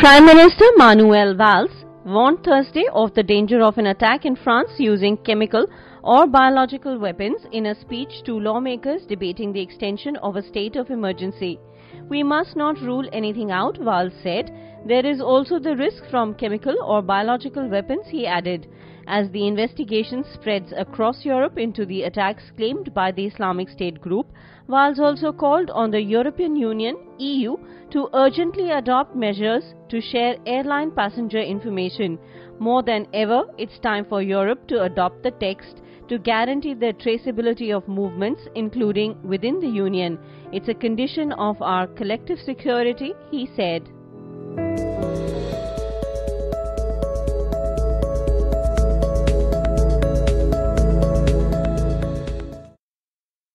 Prime Minister Manuel Valls warned Thursday of the danger of an attack in France using chemical or biological weapons in a speech to lawmakers debating the extension of a state of emergency. "We must not rule anything out," Valls said. "There is also the risk from chemical or biological weapons," he added. As the investigation spreads across Europe into the attacks claimed by the Islamic State group, Valls also called on the European Union (EU) to urgently adopt measures to share airline passenger information. "More than ever, it's time for Europe to adopt the text to guarantee the traceability of movements, including within the Union. It's a condition of our collective security," he said.